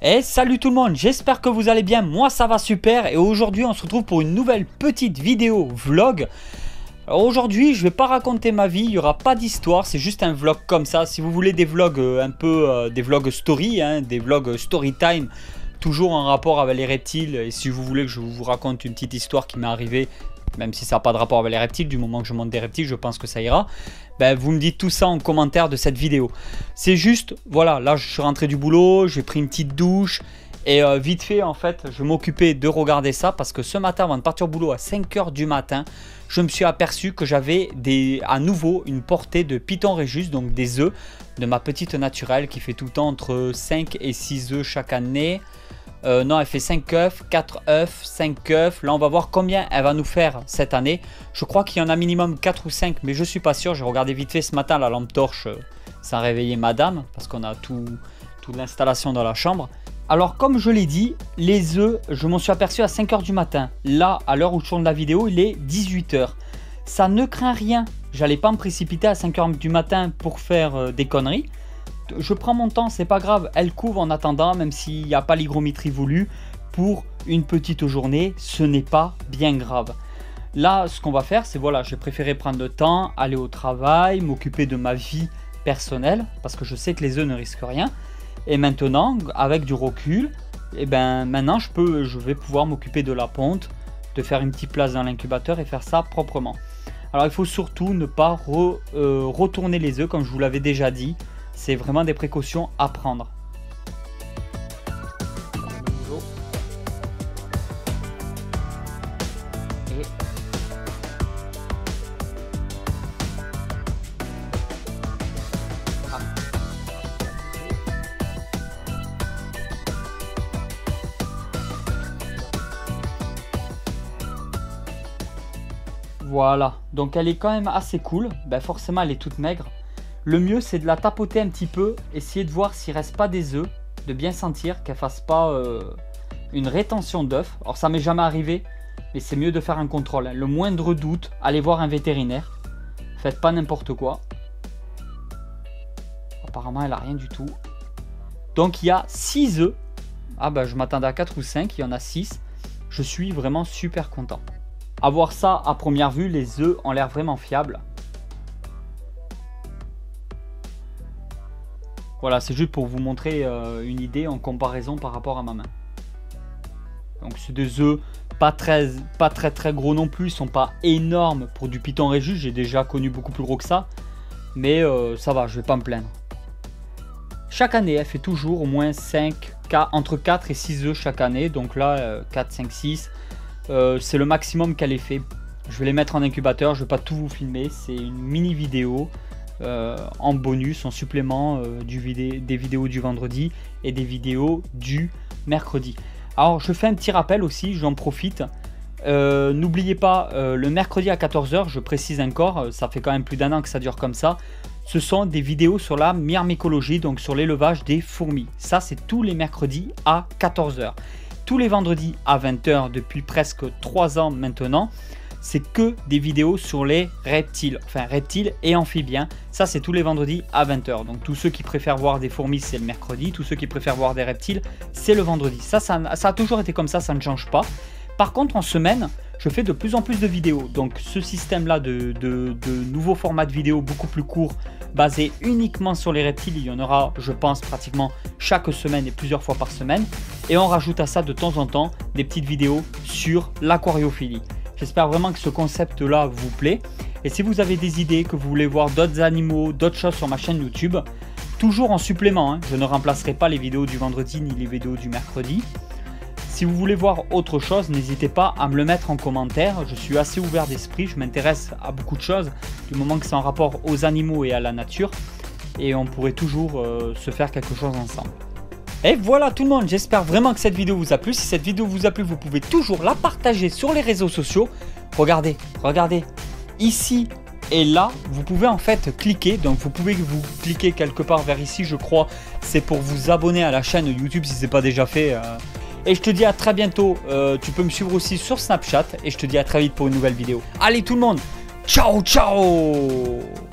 Et salut tout le monde, j'espère que vous allez bien, moi ça va super et aujourd'hui on se retrouve pour une nouvelle petite vidéo vlog. Aujourd'hui je vais pas raconter ma vie, il n'y aura pas d'histoire, c'est juste un vlog comme ça. Si vous voulez des vlogs un peu, des vlogs story, hein, des vlogs story time, toujours en rapport avec les reptiles. Et si vous voulez que je vous raconte une petite histoire qui m'est arrivée, même si ça n'a pas de rapport avec les reptiles, du moment que je monte des reptiles, je pense que ça ira. Ben, vous me dites tout ça en commentaire de cette vidéo. C'est juste, voilà, là je suis rentré du boulot, j'ai pris une petite douche. Et vite fait, en fait, je m'occupais de regarder ça parce que ce matin, avant de partir au boulot à 5 h du matin, je me suis aperçu que j'avais à nouveau une portée de python regius, donc des œufs de ma petite naturelle qui fait tout le temps entre 5 et 6 œufs chaque année. Non, elle fait 5 œufs, 4 œufs, 5 œufs. Là, on va voir combien elle va nous faire cette année. Je crois qu'il y en a minimum 4 ou 5, mais je suis pas sûr. J'ai regardé vite fait ce matin la lampe torche sans réveiller madame parce qu'on a toute l'installation dans la chambre. Alors, comme je l'ai dit, les œufs, je m'en suis aperçu à 5 h du matin. Là, à l'heure où je tourne la vidéo, il est 18 h. Ça ne craint rien. J'allais pas me précipiter à 5 h du matin pour faire des conneries. Je prends mon temps, c'est pas grave, elle couvre en attendant, même s'il n'y a pas l'hygrométrie voulue, pour une petite journée, ce n'est pas bien grave. Là, ce qu'on va faire, c'est voilà, j'ai préféré prendre le temps, aller au travail, m'occuper de ma vie personnelle, parce que je sais que les œufs ne risquent rien. Et maintenant, avec du recul, eh ben, maintenant je vais pouvoir m'occuper de la ponte, de faire une petite place dans l'incubateur et faire ça proprement. Alors il faut surtout ne pas retourner les œufs, comme je vous l'avais déjà dit. C'est vraiment des précautions à prendre. Voilà, donc elle est quand même assez cool. Ben forcément elle est toute maigre. Le mieux, c'est de la tapoter un petit peu, essayer de voir s'il ne reste pas des œufs, de bien sentir qu'elle ne fasse pas une rétention d'œufs. Or, ça m'est jamais arrivé, mais c'est mieux de faire un contrôle. Hein. Le moindre doute, allez voir un vétérinaire. Faites pas n'importe quoi. Apparemment, elle n'a rien du tout. Donc, il y a 6 œufs. Ah ben, je m'attendais à 4 ou 5, il y en a 6. Je suis vraiment super content. À voir ça à première vue, les œufs ont l'air vraiment fiables. Voilà, c'est juste pour vous montrer une idée en comparaison par rapport à ma main. Donc c'est des œufs pas très gros non plus, ils sont pas énormes pour du python regius, j'ai déjà connu beaucoup plus gros que ça. Mais ça va, je vais pas me plaindre. Chaque année, elle fait toujours au moins entre 4 et 6 œufs chaque année. Donc là, 4, 5, 6, c'est le maximum qu'elle ait fait. Je vais les mettre en incubateur, je vais pas tout vous filmer, c'est une mini vidéo. En bonus, en supplément des vidéos du vendredi et des vidéos du mercredi. Alors je fais un petit rappel aussi, j'en profite. N'oubliez pas, le mercredi à 14 h, je précise encore, ça fait quand même plus d'un an que ça dure comme ça, ce sont des vidéos sur la myrmécologie, donc sur l'élevage des fourmis. Ça c'est tous les mercredis à 14 h. Tous les vendredis à 20 h depuis presque 3 ans maintenant, c'est que des vidéos sur les reptiles, enfin reptiles et amphibiens. Ça c'est tous les vendredis à 20 h. Donc tous ceux qui préfèrent voir des fourmis, c'est le mercredi. Tous ceux qui préfèrent voir des reptiles, c'est le vendredi. Ça a toujours été comme ça, ça ne change pas. Par contre, en semaine, je fais de plus en plus de vidéos. Donc ce système-là de nouveaux formats de vidéos beaucoup plus courts, basés uniquement sur les reptiles, il y en aura, je pense, pratiquement chaque semaine et plusieurs fois par semaine. Et on rajoute à ça de temps en temps des petites vidéos sur l'aquariophilie. J'espère vraiment que ce concept-là vous plaît. Et si vous avez des idées, que vous voulez voir d'autres animaux, d'autres choses sur ma chaîne YouTube, toujours en supplément, hein, je ne remplacerai pas les vidéos du vendredi ni les vidéos du mercredi. Si vous voulez voir autre chose, n'hésitez pas à me le mettre en commentaire. Je suis assez ouvert d'esprit, je m'intéresse à beaucoup de choses, du moment que c'est en rapport aux animaux et à la nature. Et on pourrait toujours se faire quelque chose ensemble. Et voilà tout le monde, j'espère vraiment que cette vidéo vous a plu. Si cette vidéo vous a plu, vous pouvez toujours la partager sur les réseaux sociaux. Regardez, regardez, ici et là, vous pouvez en fait cliquer. Donc vous pouvez vous cliquer quelque part vers ici, je crois. C'est pour vous abonner à la chaîne YouTube si ce n'est pas déjà fait. Et je te dis à très bientôt. Tu peux me suivre aussi sur Snapchat. Et je te dis à très vite pour une nouvelle vidéo. Allez tout le monde, ciao ciao.